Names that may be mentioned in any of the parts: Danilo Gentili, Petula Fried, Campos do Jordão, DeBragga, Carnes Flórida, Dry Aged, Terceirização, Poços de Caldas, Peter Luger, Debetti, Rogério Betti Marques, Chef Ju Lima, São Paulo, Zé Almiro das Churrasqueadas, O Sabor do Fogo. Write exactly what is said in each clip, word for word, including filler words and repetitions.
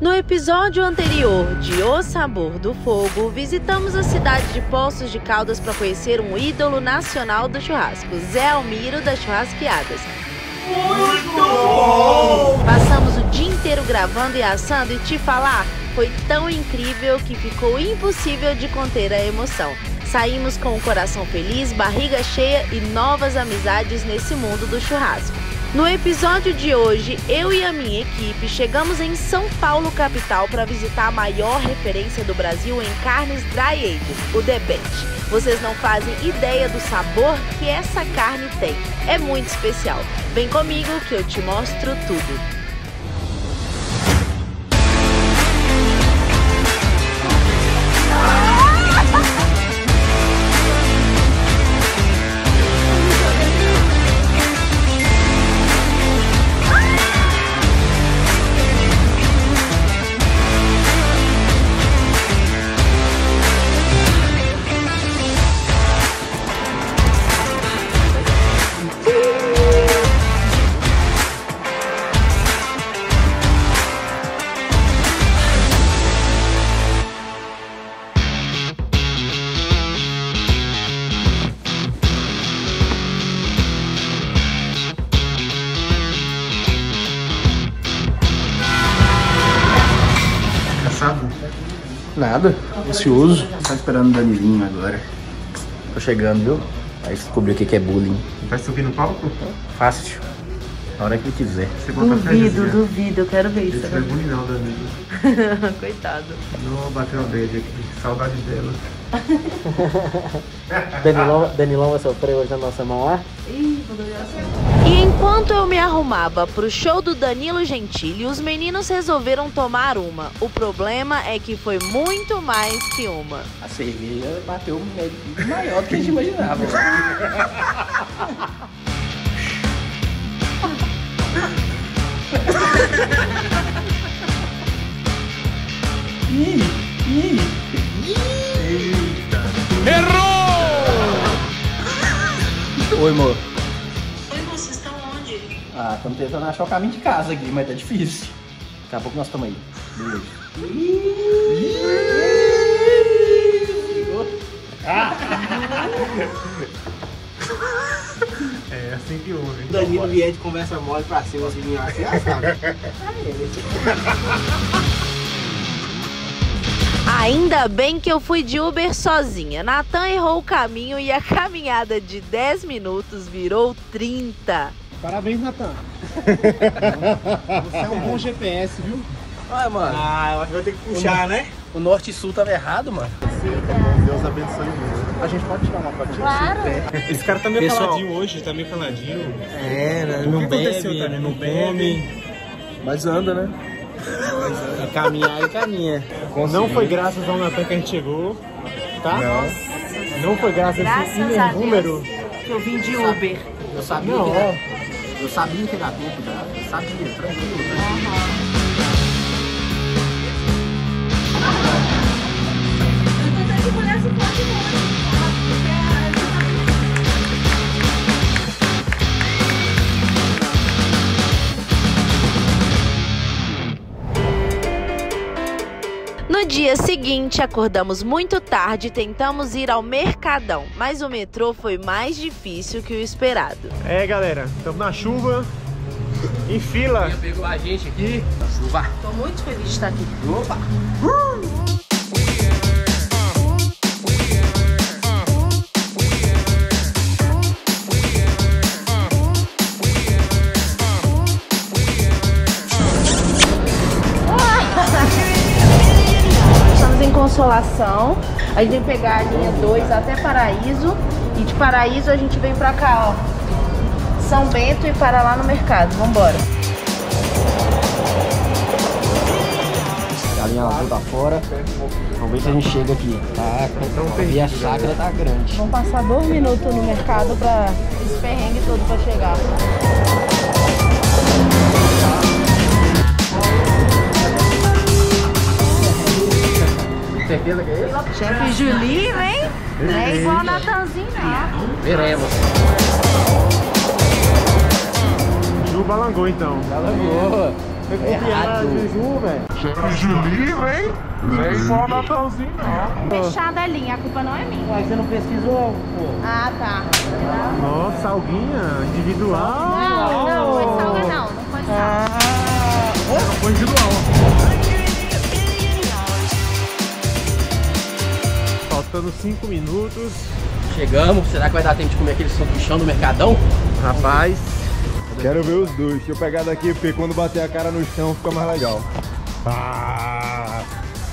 No episódio anterior de O Sabor do Fogo, visitamos a cidade de Poços de Caldas para conhecer um ídolo nacional do churrasco, Zé Almiro das Churrasqueadas. Muito bom! Passamos o dia inteiro gravando e assando e te falar, foi tão incrível que ficou impossível de conter a emoção. Saímos com o coração feliz, barriga cheia e novas amizades nesse mundo do churrasco. No episódio de hoje, eu e a minha equipe chegamos em São Paulo, capital, para visitar a maior referência do Brasil em carnes dry-aged, o Debetti. Vocês não fazem ideia do sabor que essa carne tem. É muito especial. Vem comigo que eu te mostro tudo. Nada, ansioso. Tá esperando o Danilinho agora. Tô chegando, viu? Aí descobriu o que é bullying. Vai subir no palco? Fácil. Na hora que ele quiser. Você duvido, duvido. Eu quero ver isso. Esse não é bullying não, Danilo. Coitado. Não, bateu uma beijo aqui. Saudade dela. Danilão, Danilão vai sofrer hoje na nossa mão lá. Ih, vou doer a E enquanto eu me arrumava pro show do Danilo Gentili, os meninos resolveram tomar uma. O problema é que foi muito mais que uma. A cerveja bateu um maior do que a gente imaginava. Errou! Oi, amor. Ah, estamos tentando achar o caminho de casa aqui, mas tá difícil. Daqui a pouco nós estamos aí. Beleza. É assim que ouve. O Danilo vier de conversa mole pra cima, assim, de assim, já sabe. Ainda bem que eu fui de Uber sozinha. Natan errou o caminho e a caminhada de dez minutos virou trinta. Parabéns, Natan. Você é um bom G P S, viu? Ah, mano. Ah, eu acho que vai ter que puxar, o né? O norte e sul tava errado, mano. Deus abençoe muito. A gente pode tirar uma fotinha? Claro. É. Esse cara tá meio Pessoal. Caladinho hoje, tá meio caladinho. É, né? Não bebe, né? Não bebe. Mas anda, né? Mas anda. É caminhar e caminha. Não foi graças ao Natan que a gente chegou, tá? Não. Não foi graças, graças a esse número. Que eu vim de Uber. Eu sabia Não. que era... Eu sabia que era tempo, cara. Eu sabia, tranquilo, tranquilo. No dia seguinte, acordamos muito tarde e tentamos ir ao Mercadão, mas o metrô foi mais difícil que o esperado. É, galera, estamos na chuva, em fila. Pegou a gente aqui. Na chuva. Tô muito feliz de estar aqui. Opa! Uh! Consolação, a gente tem que pegar a linha dois até Paraíso e de Paraíso a gente vem pra cá, ó, São Bento e para lá no mercado. Vambora. A linha azul tá fora, vamos ver se a gente chega aqui. Tá, e a chácara tá grande. Vamos passar dois minutos no mercado pra esse perrengue todo pra chegar. Certeza que é isso? Chefe Julino, hein? Não é igual o Natanzinho, né? Veremos. Ju balangou, então. Balangou. Foi combinar Juju, velho. Juli, vem. Vem igual o Natalzinho, não. Fechada a linha, a culpa não é minha. Mas você não pesquisou, pô. Ah, tá. Nossa, salguinha individual. Não, não, não foi salga, não. Não foi salga. Ah, não foi individual. Faltando cinco minutos. Chegamos, será que vai dar tempo de comer aquele sanduichão do Mercadão? Rapaz, quero ver os dois. Deixa eu pegar daqui, porque quando bater a cara no chão fica mais legal. Ah,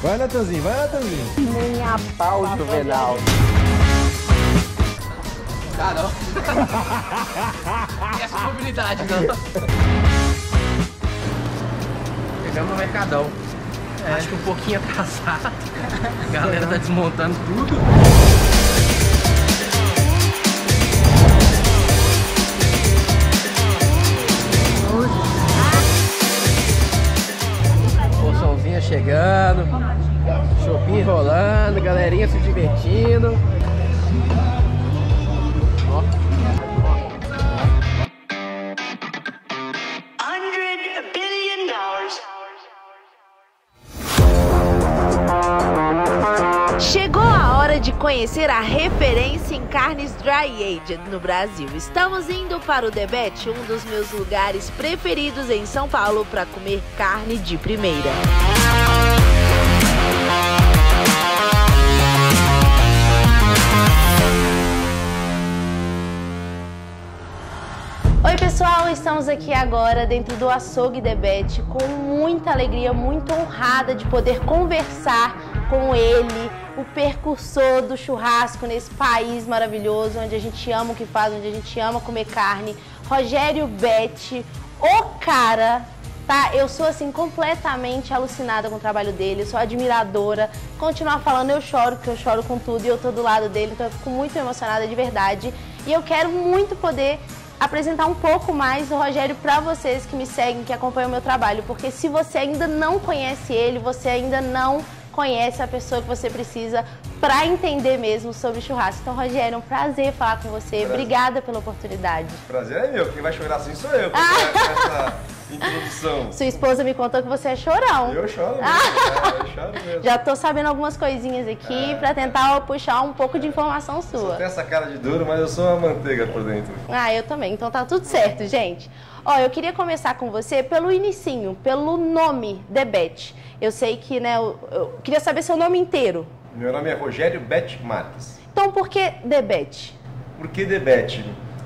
vai, Natanzinho, vai, Natanzinho. Nem a pau, Juvenal. Tá, não. Essa mobilidade, não. Chegamos no Mercadão. É. Acho que um pouquinho atrasado. A galera tá desmontando tudo. Porçãozinha chegando. Shopping rolando. Galerinha se divertindo. Conhecer a referência em carnes dry-aged no Brasil. Estamos indo para o Debetti, um dos meus lugares preferidos em São Paulo para comer carne de primeira. Oi pessoal, estamos aqui agora dentro do açougue Debetti com muita alegria, muito honrada de poder conversar com ele, o percursor do churrasco nesse país maravilhoso, onde a gente ama o que faz, onde a gente ama comer carne, Rogério Betti, o cara, tá? Eu sou, assim, completamente alucinada com o trabalho dele, sou admiradora. Continuar falando, eu choro, porque eu choro com tudo e eu tô do lado dele, então eu fico muito emocionada de verdade. E eu quero muito poder apresentar um pouco mais do Rogério para vocês que me seguem, que acompanham o meu trabalho, porque se você ainda não conhece ele, você ainda não conhece a pessoa que você precisa para entender mesmo sobre churrasco. Então, Rogério, é um prazer falar com você. Prazer. Obrigada pela oportunidade. Prazer é meu. Quem vai chorar assim sou eu, ah. essa introdução. Sua esposa me contou que você é chorão. Eu choro mesmo. Ah. É, eu choro mesmo. Já tô sabendo algumas coisinhas aqui ah. para tentar puxar um pouco de informação sua. Eu tenho essa cara de duro, mas eu sou uma manteiga por dentro. Ah, eu também. Então tá tudo certo, gente. Ó, eu queria começar com você pelo inicinho, pelo nome Debetti. Eu sei que, né, eu, eu queria saber seu nome inteiro. Meu nome é Rogério Betti Marques. Então, por que Debetti? Por que Debetti?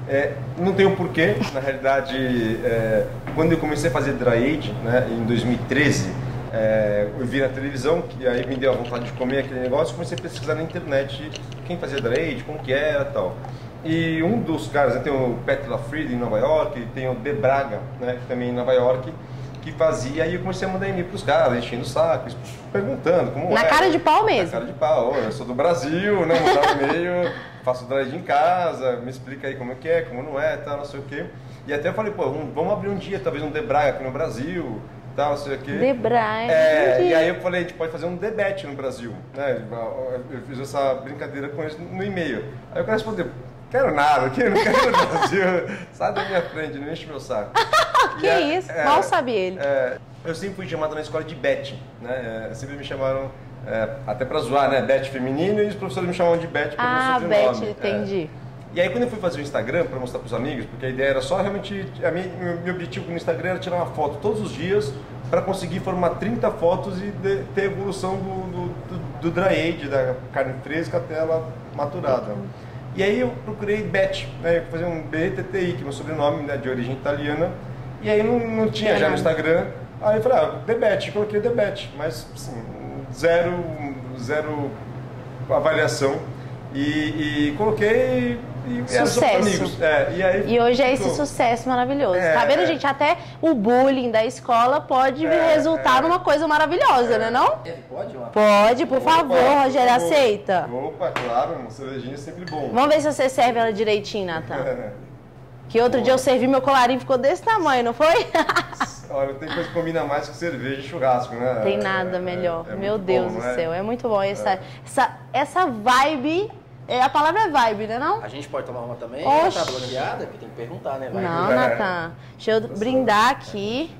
É, não tem um porquê. Na realidade, é, quando eu comecei a fazer dry-aged, né, em dois mil e treze, é, eu vi na televisão, que aí me deu a vontade de comer aquele negócio, comecei a pesquisar na internet quem fazia dry-aged, como que era e tal. E um dos caras, né, tem o Petula Fried em Nova York, tem o DeBragga, né, também em Nova York, que fazia, e eu comecei a mandar e-mail pros caras, enchendo o saco, perguntando como Na é. cara de pau mesmo? Na cara de pau, eu sou do Brasil, né, mandava e-mail, faço dry-aged em casa, me explica aí como é que é, como não é, tal, não sei o quê. E até eu falei, pô, vamos abrir um dia, talvez um DeBragga aqui no Brasil, tal, não sei o quê. DeBragga. É, e aí eu falei, a gente pode fazer um Debetti no Brasil, né, eu fiz essa brincadeira com eles no e-mail. Aí o cara respondeu, quero nada, aqui não quero no Brasil, sai da minha frente, não enche meu saco. Que é, isso, é, mal sabe ele. É, eu sempre fui chamado na escola de Betti, né, é, sempre me chamaram, é, até pra zoar, né, Betti feminino, e os professores me chamavam de Betti porque ah, eu sou sobrenome. Ah, Betti, entendi. É. E aí quando eu fui fazer o Instagram pra mostrar pros amigos, porque a ideia era só realmente, a minha, meu objetivo no Instagram era tirar uma foto todos os dias pra conseguir formar trinta fotos e de, ter a evolução do, do, do dry-aged, da carne fresca até ela maturada. Uhum. E aí eu procurei Betti, né, fazer um B E T T I, que é meu sobrenome, né, de origem italiana, e aí não, não tinha já no Instagram, aí eu falei, ah, Debetti, coloquei Debetti, mas assim, zero, zero avaliação, e, e coloquei... E sucesso. É, e, aí, e hoje é esse tô... sucesso maravilhoso. É, tá vendo, é. gente? Até o bullying da escola pode é, resultar é. numa coisa maravilhosa, é. né não? Pode, pode por Opa, favor, Rogério, aceita. Opa, claro, uma cervejinha é sempre bom. Vamos ver se você serve ela direitinho, Nathan. É. Que outro Boa. dia eu servi meu colarinho, ficou desse tamanho, não foi? Olha, tem coisa que combina mais que cerveja e churrasco, né? Tem nada é, melhor. É, é meu Deus bom, do né? céu, é muito bom essa, é. essa, essa vibe... É, a palavra é vibe, né não? A gente pode tomar uma também? Oxi. Tá bloqueada? Porque tem que perguntar, né? Vai. Não, Natan. Deixa eu brindar aqui.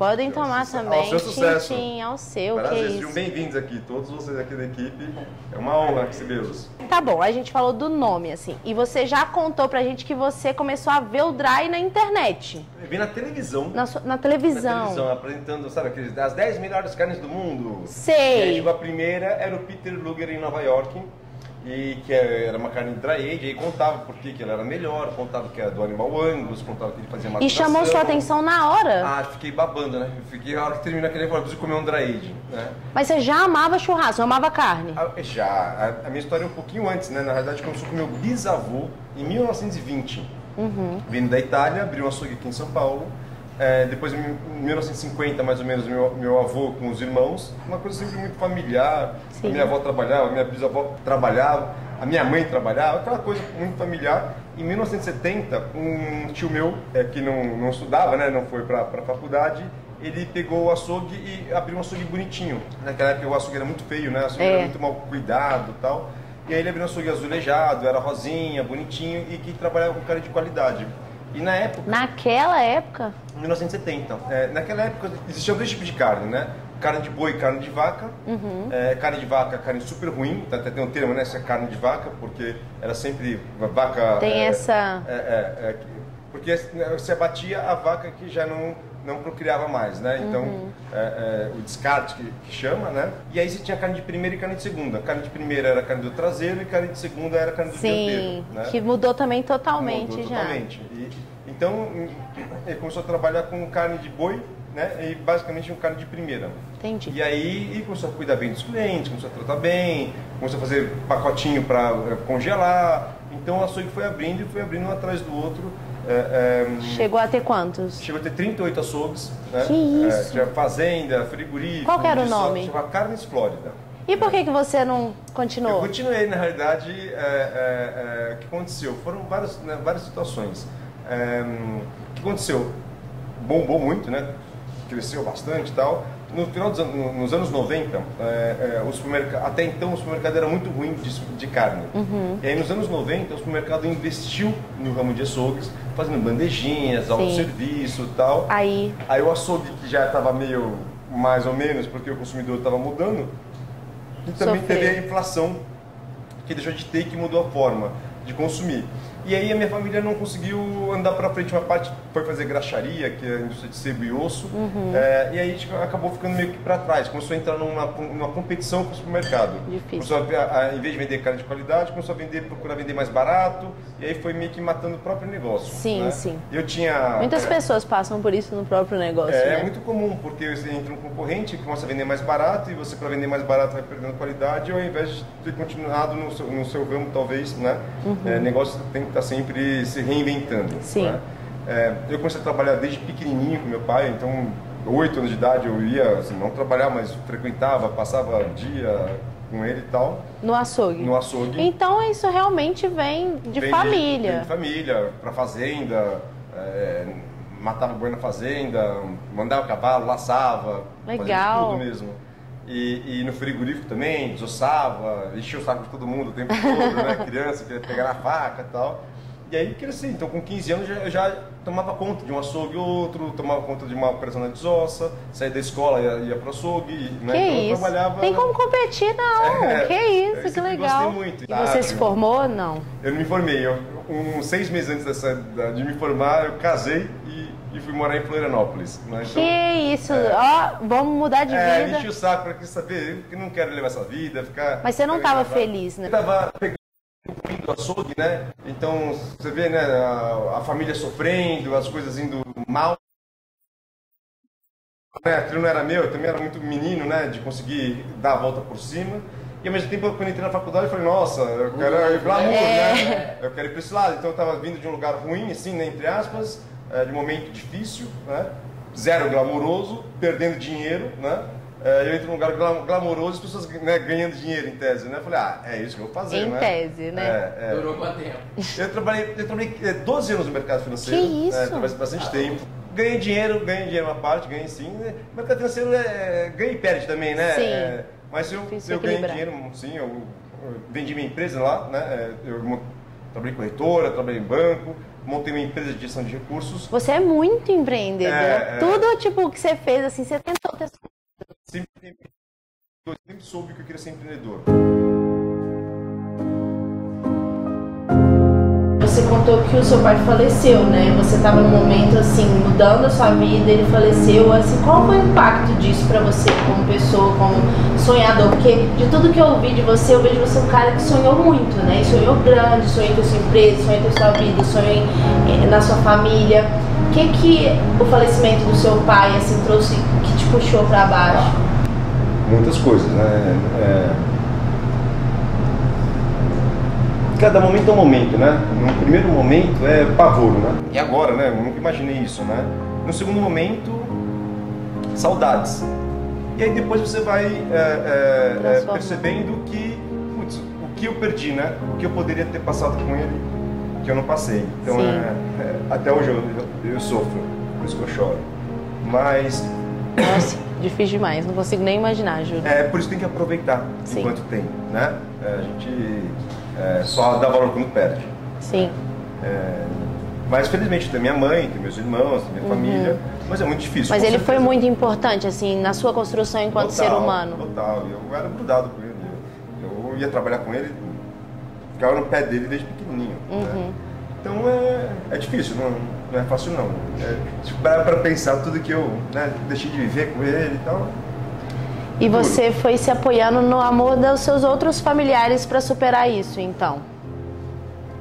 Podem tomar também. Ao seu sucesso. Tintim, ao seu, que é isso. Bem-vindos aqui, todos vocês aqui da equipe. É uma honra recebê-los. Tá bom, a gente falou do nome, assim. E você já contou pra gente que você começou a ver o dry na internet. Eu vi na televisão. Na, sua, na televisão. Na televisão, apresentando, sabe, aqueles, as dez melhores carnes do mundo. Sei. E a primeira era o Peter Luger em Nova York. E que era uma carne dry age, aí contava por que ela era melhor, contava que era do animal Angus, contava que ele fazia maturação. E chamou sua atenção na hora? Ah, fiquei babando, né? Eu fiquei, a hora que termina aquele, eu falei, preciso comer um dry age, né? Mas você já amava churrasco, amava carne? Ah, já. A, a minha história é um pouquinho antes, né? Na realidade, começou com meu bisavô, em mil novecentos e vinte. Uhum. Vindo da Itália, abriu um açougue aqui em São Paulo. É, depois, em mil novecentos e cinquenta, mais ou menos, meu, meu avô com os irmãos, uma coisa sempre muito familiar. Sim. A minha avó trabalhava, a minha bisavó trabalhava, a minha mãe trabalhava, aquela coisa muito familiar. Em mil novecentos e setenta, um tio meu, é, que não, não estudava, né, não foi para a faculdade, ele pegou o açougue e abriu um açougue bonitinho. Naquela época o açougue era muito feio, né? O açougue é. era muito mal cuidado e tal. E aí ele abriu um açougue azulejado, era rosinha, bonitinho, e que trabalhava com carne de qualidade. E na época... Naquela época? mil novecentos e setenta. É, naquela época existiam dois tipos de carne, né? Carne de boi e carne de vaca. Uhum. É, carne de vaca, carne super ruim. Até tem um termo, né? Essa carne de vaca, porque era sempre vaca... Tem é, essa... É, é, é, porque você abatia a vaca que já não, não procriava mais, né? Então, uhum. é, é, o descarte que, que chama, né? E aí você tinha carne de primeira e carne de segunda. Carne de primeira era carne do traseiro e carne de segunda era carne do dianteiro. Sim, né? Que mudou também totalmente mudou já. Totalmente. E, então, ele começou a trabalhar com carne de boi, né, e basicamente um carne de primeira. Entendi. E aí e começou a cuidar bem dos clientes, começou a tratar bem, começou a fazer pacotinho para congelar. Então, o açougue foi abrindo e foi abrindo um atrás do outro. É, é, chegou a ter quantos? Chegou a ter trinta e oito açougues. Né? Que isso? É, tinha fazenda, frigorífico. Qual que era o nome? Chama Carnes Flórida. E por que, que você não continuou? Eu continuei, na realidade, é, é, é, o que aconteceu? Foram várias, né, várias situações. É, o que aconteceu? Bombou muito, né? Cresceu bastante e tal. No final dos anos, nos anos noventa, é, é, o supermercado, até então o supermercado era muito ruim de, de carne. Uhum. E aí nos anos noventa o supermercado investiu no ramo de açougues, fazendo bandejinhas, autosserviço e tal. Aí... aí o açougue que já estava meio mais ou menos, porque o consumidor estava mudando, e também Sofreu. teve a inflação, que deixou de ter, que mudou a forma de consumir. E aí a minha família não conseguiu andar pra frente, uma parte foi fazer graxaria, que é a indústria de sebo e osso, uhum. é, e aí a gente acabou ficando meio que pra trás, começou a entrar numa, numa competição com o supermercado. Difícil. Começou a, a, em vez de vender carne de qualidade, começou a vender, procurar vender mais barato, e aí foi meio que matando o próprio negócio. Sim, né? Sim. Eu tinha... Muitas é, pessoas passam por isso no próprio negócio, é, né? É muito comum, porque você entra um concorrente que começa a vender mais barato, e você pra vender mais barato vai perdendo qualidade, ou ao invés de ter continuado no seu, no seu ramo, talvez, né? Uhum. É, negócio tem tá sempre se reinventando. Sim. Né? É, eu comecei a trabalhar desde pequenininho com meu pai, então oito anos de idade eu ia, assim, não trabalhar, mas frequentava, passava dia com ele e tal. No açougue? No açougue. Então isso realmente vem de vem família. De, vem de família, pra fazenda, é, matava boi na fazenda, mandava cavalo, laçava. Legal. Fazia tudo mesmo. E, e no frigorífico também, desossava, enchia o saco de todo mundo o tempo todo, né? Criança, queria pegar na faca e tal. E aí cresci, então com quinze anos eu já, já tomava conta de um açougue ou outro, tomava conta de uma operação de desossa, saía da escola, ia, ia pro açougue, né? Que então, isso? Trabalhava, tem como competir não, é, que isso, é, que legal. Gostei muito. E tá, você se formou ou não? Eu não me formei, eu, um, seis meses antes dessa, de me formar eu casei e... E fui morar em Florianópolis. Né? Então, que isso! Ó, é, oh, vamos mudar de é, vida. É, enchi o saco pra que saber, eu não quero levar essa vida, ficar... Mas você não tava feliz, né? Eu tava pegando o fim do açougue, né? Então, você vê, né, a, a família sofrendo, as coisas indo mal. Né? Aquilo não era meu, eu também era muito menino, né, de conseguir dar a volta por cima. E ao mesmo tempo, quando eu entrei na faculdade, eu falei, nossa, eu quero ir pra amor, é. né? Eu quero ir pra esse lado. Então, eu tava vindo de um lugar ruim, assim, né, entre aspas, é, de um momento difícil, né? Zero glamouroso, perdendo dinheiro, né? É, eu entro num lugar glamouroso, as pessoas, né, ganhando dinheiro em tese, né? Eu falei, ah, é isso que eu vou fazer, em né? Em tese, né? É, é. Durou quanto tempo? Eu trabalhei, eu trabalhei doze anos no mercado financeiro. Que isso? É, trabalhei bastante ah. tempo. Ganhei dinheiro, ganhei dinheiro uma parte, ganhei sim. Né? O mercado financeiro é, ganha e perde também, né? Sim. É, mas eu, eu ganhei dinheiro, sim, eu, eu vendi minha empresa lá, né? Eu trabalhei em corretora, trabalhei em banco. montei uma empresa de gestão de recursos. Você é muito empreendedor. É, Tudo é... tipo que você fez, assim, você tentou ter... Sempre, eu sempre soube que eu queria ser empreendedor. Você contou que o seu pai faleceu, né? Você estava num momento assim, mudando a sua vida, ele faleceu, assim, qual foi o impacto disso pra você como pessoa, como sonhador? Porque de tudo que eu ouvi de você, eu vejo você um cara que sonhou muito, né? E sonhou grande, sonhou com a sua empresa, sonhou com a sua vida, sonhou em, na sua família. O que que o falecimento do seu pai, assim, trouxe, que te puxou pra baixo? Muitas coisas, né? É... Cada momento é um momento, né? No primeiro momento é pavor, né? E agora, né? Eu nunca imaginei isso, né? No segundo momento, saudades. E aí depois você vai é, é, é, percebendo que, putz, o que eu perdi, né? O que eu poderia ter passado com ele, que eu não passei. Então, é, é, até hoje eu, eu, eu sofro, por isso que eu choro. Mas... Nossa, difícil demais, não consigo nem imaginar, juro. É, por isso tem que aproveitar Sim. enquanto tem, né? A gente... É, só dá valor quando perde. Sim. É, mas felizmente tem minha mãe, tem meus irmãos, tem minha uhum. família, mas é muito difícil. Mas ele certeza. Foi muito importante, assim, na sua construção enquanto total, ser humano. Total, eu era grudado com ele. Eu, eu ia trabalhar com ele, ficava no pé dele desde pequenininho. Uhum. Né? Então é, é difícil, não, não é fácil não. É, tipo, para pensar tudo que eu né, deixei de viver com ele e tal. E você foi se apoiando no amor dos seus outros familiares para superar isso, então?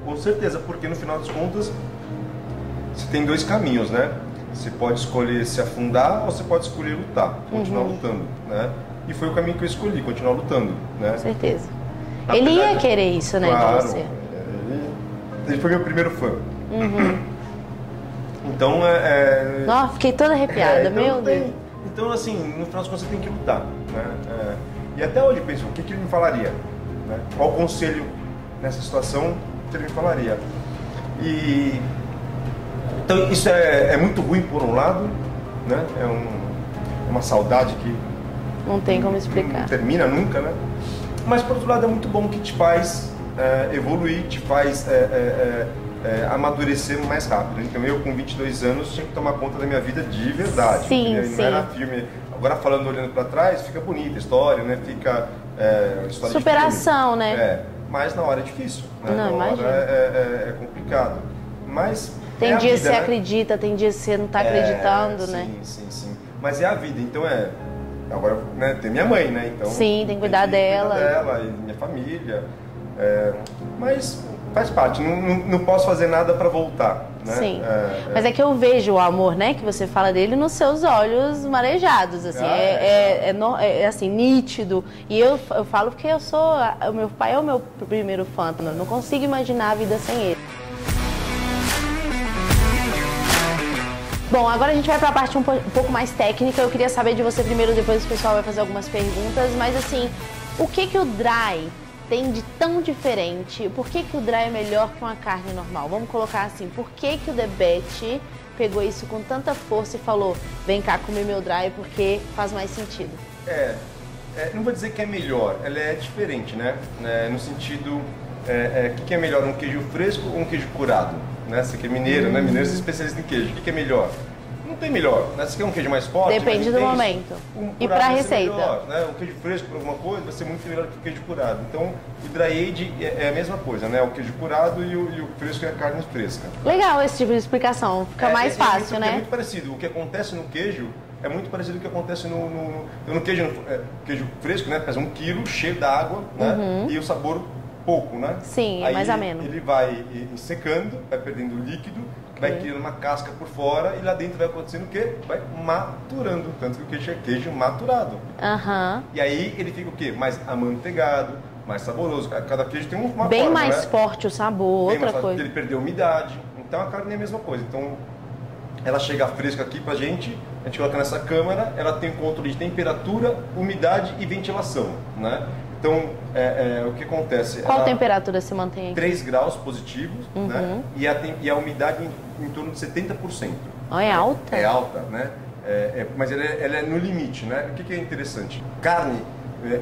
Com certeza, porque no final das contas, você tem dois caminhos, né? Você pode escolher se afundar ou você pode escolher lutar, continuar uhum. lutando, né? E foi o caminho que eu escolhi, continuar lutando, né? Com certeza. Na ele verdade, ia querer isso, né, claro, de você? Ele, ele foi meu primeiro fã. Uhum. Então, é... é... Nossa, fiquei toda arrepiada, é, então, meu Deus. Tem... Então, assim, no final das contas, você tem que lutar, né? É, e até hoje eu penso, o que, que ele me falaria? Né? Qual conselho nessa situação que ele me falaria? E, então, isso é, é muito ruim por um lado, né? É um, uma saudade que... Não tem como explicar. Não termina nunca, né? Mas, por outro lado, é muito bom que te faz é, evoluir, te faz é, é, é, é, amadurecer mais rápido. Então, eu com vinte e dois anos tinha que tomar conta da minha vida de verdade. Sim, não sim. Era filme. Agora falando, olhando pra trás, fica bonita a história, né? Fica... É, história superação, né? É, mas na hora é difícil, né? Não, na hora é, é, é complicado. Mas tem é dias que você né? acredita, tem dias que você não tá acreditando, é, sim, né? Sim, sim, sim. Mas é a vida, então é... Agora né, tem minha mãe, né? Então, sim, tem que cuidar tem que dela. Cuidar dela e minha família. É, mas... Faz parte, não, não posso fazer nada para voltar, né? Sim, é, mas é que eu vejo o amor, né, que você fala dele nos seus olhos marejados, assim, ah, é, é, é, é, é assim, nítido. E eu, eu falo porque eu sou, o meu pai é o meu primeiro fã, eu não consigo imaginar a vida sem ele. Bom, agora a gente vai para a parte um pouco mais técnica, eu queria saber de você primeiro, depois o pessoal vai fazer algumas perguntas, mas assim, o que que o dry... tem de tão diferente? Por que que o dry é melhor que uma carne normal? Vamos colocar assim, por que que o Debetti pegou isso com tanta força e falou, vem cá comer meu dry porque faz mais sentido? É, é não vou dizer que é melhor, ela é diferente, né? É, no sentido, o é, é, que, que é melhor, um queijo fresco ou um queijo curado? Né? Você que é mineiro, hum. né? Mineiro é especialista em queijo, o que, que é melhor? Não tem melhor, né? Você quer um queijo mais forte? Depende mais do momento. Um e para a receita. Melhor, né? Um queijo fresco para alguma coisa vai ser muito melhor que o queijo curado. Então, o dry aged é a mesma coisa, né? O queijo curado e o, e o fresco é a carne fresca. Legal esse tipo de explicação, fica é, mais é, fácil, é muito, né? É muito parecido. O que acontece no queijo é muito parecido com o que acontece no, no, no queijo, no, é, queijo fresco, né? Faz um quilo cheio d'água, né? Uhum. E o sabor pouco, né? Sim, é mais ameno. Ele vai secando, vai perdendo o líquido. Vai criando uma casca por fora e lá dentro vai acontecendo o quê? Vai maturando, tanto que o queijo é queijo maturado. Uhum. E aí ele fica o quê? Mais amanteigado, mais saboroso. Cada queijo tem uma bem forma, mais né? forte o sabor, bem outra mais coisa. Porque ele perdeu umidade. Então a carne é a mesma coisa. Então ela chega fresca aqui pra gente, a gente coloca nessa câmara, ela tem controle de temperatura, umidade e ventilação, né? Então, é, é, o que acontece? Qual ela, temperatura se mantém aqui? três graus positivos, uhum. né? E a, e a umidade em, em torno de setenta por cento. Oh, é alta? É, é alta, né? É, é, mas ela é, ela é no limite, né? O que, que é interessante? Carne,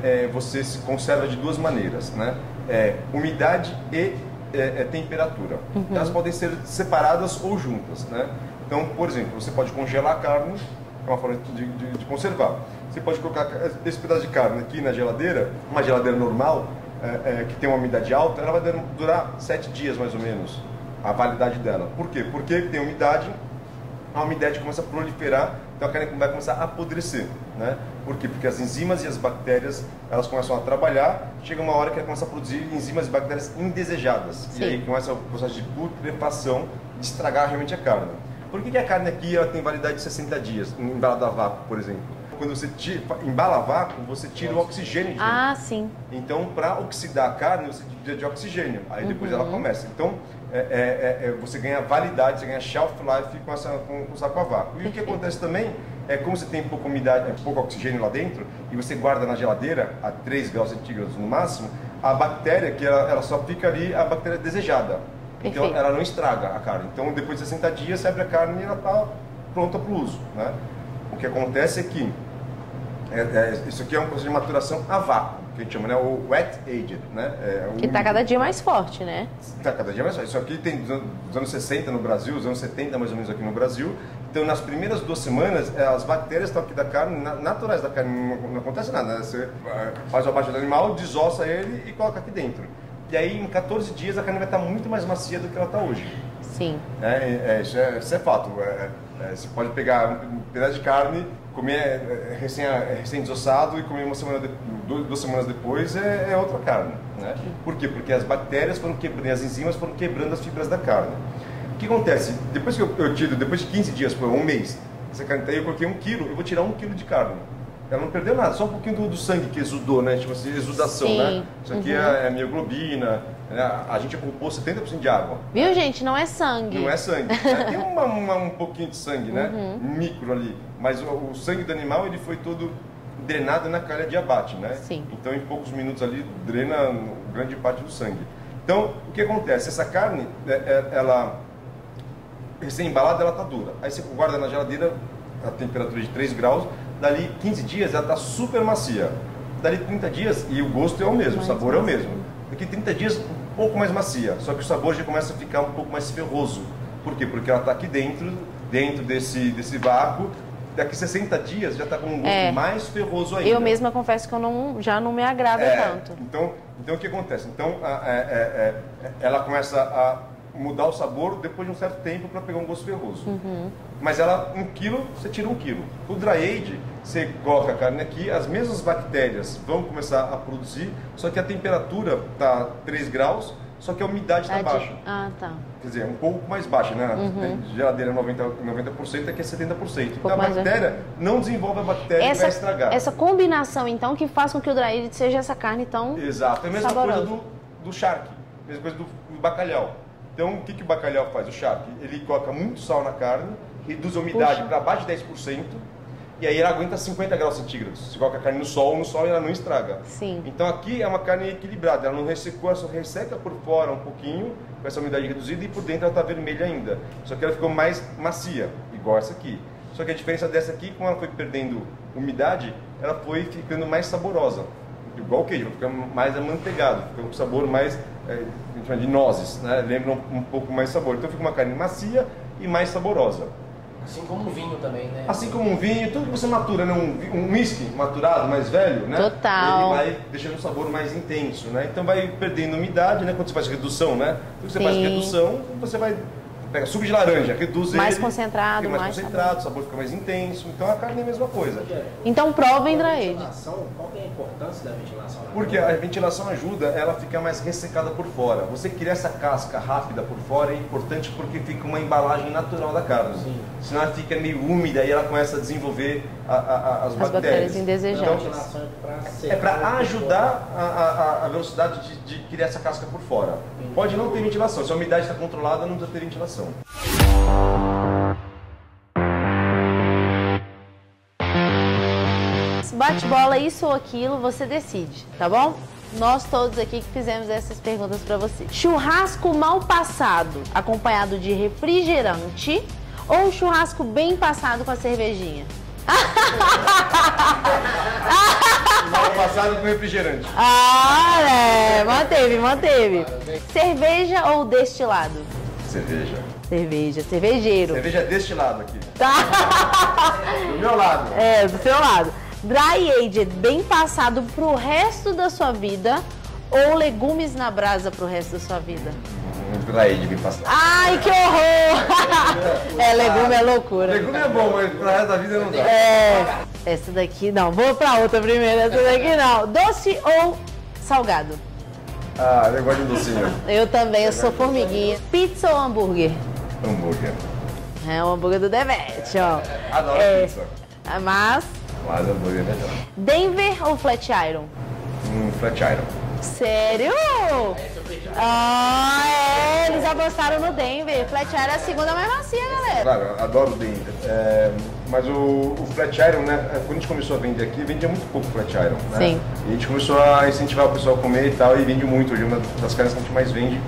é, é, você se conserva de duas maneiras, né? É, umidade e é, é temperatura. Uhum. Elas podem ser separadas ou juntas, né? Então, por exemplo, você pode congelar a carne, é uma forma de, de, de conservar. Você pode colocar esse pedaço de carne aqui na geladeira, uma geladeira normal, é, é, que tem uma umidade alta, ela vai durar sete dias mais ou menos, a validade dela. Por quê? Porque tem umidade, a umidade começa a proliferar, então a carne vai começar a apodrecer, né? Por quê? Porque as enzimas e as bactérias, elas começam a trabalhar, chega uma hora que ela começa a produzir enzimas e bactérias indesejadas. Sim. E aí começa o processo de putrefação, de estragar realmente a carne. Por que, que a carne aqui ela tem validade de sessenta dias, em embala da vácuo, por exemplo? Quando você tira, embala vácuo, você tira o oxigênio de ah, sim. Então, para oxidar a carne, você precisa de oxigênio. Aí depois uhum. ela começa. Então, é, é, é, você ganha validade, você ganha shelf life com, essa, com, com o saco a vácuo. E perfeito. O que acontece também é como você tem pouca umidade, pouco oxigênio lá dentro, e você guarda na geladeira a três graus centígrados no máximo, a bactéria, que ela, ela só fica ali, a bactéria desejada. Então, perfeito. Ela não estraga a carne. Então, depois de sessenta dias, você abre a carne e ela está pronta para o uso, né? O que acontece é que É, é, isso aqui é um processo de maturação a vácuo, que a gente chama, né? O wet aged, né? É um... Que está cada dia mais forte, né? Está cada dia mais forte. Isso aqui tem dos anos sessenta no Brasil, dos anos setenta mais ou menos aqui no Brasil. Então, nas primeiras duas semanas, as bactérias estão aqui da carne, naturais da carne, não, não acontece nada, né? Você faz o abate do animal, desossa ele e coloca aqui dentro. E aí, em quatorze dias, a carne vai estar muito mais macia do que ela está hoje. Sim. É, é, isso, é, isso é fato. É, é, você pode pegar um pedaço de carne, comer recém-desossado e comer uma semana de, duas, duas semanas depois é, é outra carne, né? Por quê? Porque as bactérias foram quebrando, as enzimas foram quebrando as fibras da carne. O que acontece? Depois que eu, eu tiro, depois de quinze dias, por um mês, essa carne tá aí, eu coloquei um quilo, eu vou tirar um quilo de carne. Ela não perdeu nada, só um pouquinho do, do sangue que exudou, né? Tipo assim, exudação, sim. né? Isso aqui uhum. é, é a mioglobina, a gente ocupou setenta por cento de água. Viu, gente? Não é sangue. Não é sangue. Tem uma, uma, um pouquinho de sangue, né? Uhum. Micro ali. Mas o, o sangue do animal, ele foi todo drenado na calha de abate, né? Sim. Então, em poucos minutos ali, drena grande parte do sangue. Então, o que acontece? Essa carne, ela recém-embalada, ela tá dura. Aí você guarda na geladeira a temperatura de três graus, dali quinze dias ela tá super macia. Dali trinta dias, e o gosto é o mesmo, o sabor é o mesmo. Daqui trinta dias, um pouco mais macia, só que o sabor já começa a ficar um pouco mais ferroso. Por quê? Porque ela está aqui dentro, dentro desse, desse vácuo. Daqui sessenta dias já está com um gosto é. mais ferroso ainda. Eu mesma confesso que eu não, já não me agrada é, tanto. Então, então o que acontece? Então, a, a, a, a, ela começa a mudar o sabor depois de um certo tempo para pegar um gosto ferroso. Uhum. Mas ela, um quilo, você tira um quilo. O dry age, você coloca a carne aqui, as mesmas bactérias vão começar a produzir, só que a temperatura está três graus, só que a umidade está baixa. Ah, tá. Quer dizer, um pouco mais baixa, né? Uhum. Geladeira noventa por cento, aqui é setenta por cento. Um então a bactéria mais... não desenvolve a bactéria essa, que vai estragar. Essa combinação, então, que faz com que o dry age seja essa carne tão exato. É a mesma saborosa. Coisa do, do charque, a mesma coisa do, do bacalhau. Então, o que, que o bacalhau faz? O charque, ele coloca muito sal na carne, reduz a umidade para abaixo de dez por cento, e aí ela aguenta cinquenta graus centígrados. Você coloca a carne no sol, no sol e ela não estraga. Sim. Então, aqui é uma carne equilibrada, ela não ressecou, ela só resseca por fora um pouquinho, com essa umidade reduzida, e por dentro ela está vermelha ainda. Só que ela ficou mais macia, igual essa aqui. Só que a diferença dessa aqui, como ela foi perdendo umidade, ela foi ficando mais saborosa. Igual o queijo, vai ficando mais amanteigado, fica um sabor mais... É, a gente chama de nozes, né? Lembra um, um pouco mais sabor. Então fica uma carne macia e mais saborosa. Assim como um vinho também, né? Assim como um vinho, tudo que você matura, né? Um whisky um maturado, mais velho, né? Total. Ele vai deixando um sabor mais intenso, né? Então vai perdendo umidade, né? Quando você faz redução, né? Quando você sim. faz redução, você vai... Pega suco de laranja, reduz mais ele... Concentrado, fica mais, mais concentrado, mais o sabor fica mais intenso. Então a carne é a mesma coisa. Então provem dry age. Qual que é a importância da ventilação? Porque a ventilação ajuda ela a ficar mais ressecada por fora. Você criar essa casca rápida por fora é importante porque fica uma embalagem natural da carne. Sim. Senão ela fica meio úmida e ela começa a desenvolver a, a, a, as, as bactérias. bactérias indesejadas. Então, é para ajudar a, a, a velocidade de, de criar essa casca por fora. Entendi. Pode não ter ventilação. Se a umidade está controlada, não precisa ter ventilação. Bate bola, isso ou aquilo, você decide, tá bom? Nós todos aqui que fizemos essas perguntas pra você. Churrasco mal passado, acompanhado de refrigerante, ou churrasco bem passado com a cervejinha? Passado com refrigerante. Ah, é. Manteve, manteve. Cerveja ou destilado? Cerveja. Cerveja, cervejeiro. Cerveja deste lado aqui. Tá. Do meu lado. É, do seu lado. Dry aged, bem passado pro resto da sua vida, ou legumes na brasa pro resto da sua vida? Dry aged, bem passado. Ai, que horror! É, legume é loucura. Legume é bom, mas pro resto da vida não dá. É. Essa daqui não. Vou pra outra primeiro. Essa daqui não. Doce ou salgado? Ah, eu gosto de docinho. Eu também, eu, eu sou formiguinha. Pizza ou hambúrguer? Hambúrguer. É, o hambúrguer do Debetti, ó. Adoro é, pizza. Mas... Mas hambúrguer é melhor. Denver ou Flatiron? Hum, Flatiron. Sério? É, sou Flatiron. Ah, é, eles apostaram no Denver. Flatiron é a segunda mais macia, galera. Claro, adoro o Denver. É, mas o, o Flatiron, né, quando a gente começou a vender aqui, vendia muito pouco Flatiron, né? Sim. E a gente começou a incentivar o pessoal a comer e tal, e vende muito, hoje é uma das carnes que a gente mais vende.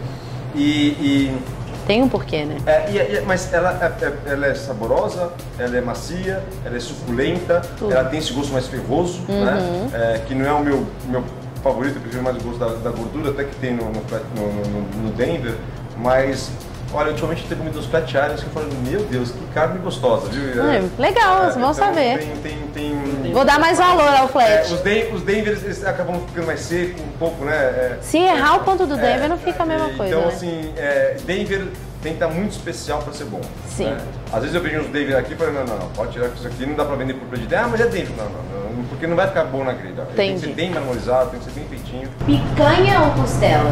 E... e... Tem um porquê, né? É, e, e, mas ela é, ela é saborosa, ela é macia, ela é suculenta, tudo. Ela tem esse gosto mais ferroso, uhum. né? É, que não é o meu, meu favorito, eu prefiro mais o gosto da, da gordura, até que tem no, no, no, no Denver, mas... Olha, ultimamente eu tenho comido uns flat irons que eu falo, meu Deus, que carne gostosa, viu? Hum, legal, é, vamos então saber. Tem, tem, tem... Vou dar mais valor ao flat. É, os den os Denvers, eles acabam ficando mais seco um pouco, né? É, se errar é, o ponto do Denver, é, não fica a mesma é, coisa. Então, né? assim, é, Denver tem que estar muito especial para ser bom. Sim. Né? Às vezes eu vejo uns Denver aqui e falo, não, não, não, pode tirar isso aqui, não dá para vender por prejuízo. Ah, mas é Denver. Não, não, não, porque não vai ficar bom na grelha. Tem que ser bem marmorizado, tem que ser bem feitinho. Picanha ou costela?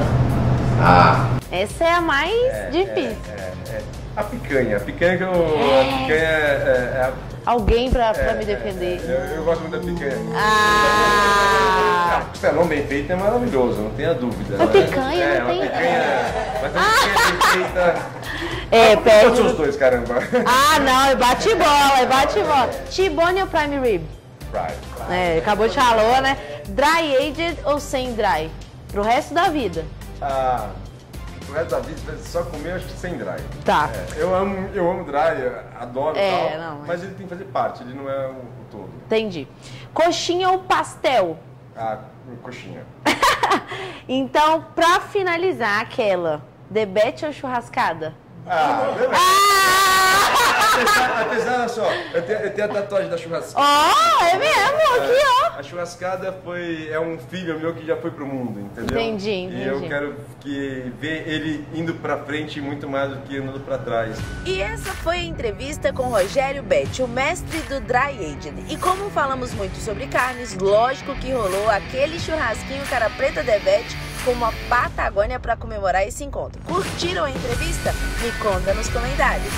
Ah... Essa é a mais é, difícil. É, é, é. A picanha, a picanha que eu... É. A picanha é... é a... Alguém pra, pra é, me defender. É, é. Eu, eu gosto muito da picanha. Ah! O costelão bem feito é maravilhoso, não tenha dúvida. A né? picanha é, não tem... Picanha, é. Mas a picanha é bem feita... É, ah, pega... Todos os dois, caramba. Ah, não, é bate-bola, é bate-bola. T-bone ou prime rib? Prime. É, acabou de falar, né? Dry aged ou sem dry? Pro resto da vida. Ah... O resto da vida só comer, acho que sem dry. Tá. É, eu, amo, eu amo dry, eu adoro é, tal, não, mas... mas ele tem que fazer parte, ele não é o, o todo. Entendi. Coxinha ou pastel? Ah, coxinha. Então, pra finalizar, aquela, Debetti ou churrascada? Ah, beleza. Ah! Apesar, olha só, eu tenho, eu tenho a tatuagem da churrascada. Ó, oh, é mesmo, aqui ó. A churrascada foi, é um filho meu que já foi pro mundo, entendeu? Entendi, entendi. E eu quero que, ver ele indo pra frente muito mais do que andando pra trás. E essa foi a entrevista com Rogério Betti, o mestre do Dry Aged. E como falamos muito sobre carnes, lógico que rolou aquele churrasquinho cara preta Debetti como a Patagônia para comemorar esse encontro. Curtiram a entrevista? Me conta nos comentários.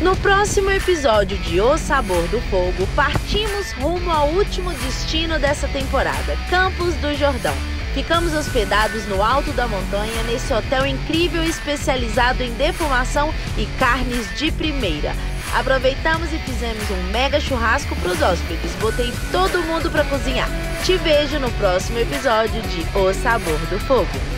No próximo episódio de O Sabor do Fogo, partimos rumo ao último destino dessa temporada, Campos do Jordão. Ficamos hospedados no alto da montanha, nesse hotel incrível especializado em defumação e carnes de primeira. Aproveitamos e fizemos um mega churrasco para os hóspedes. Botei todo mundo para cozinhar. Te vejo no próximo episódio de O Sabor do Fogo.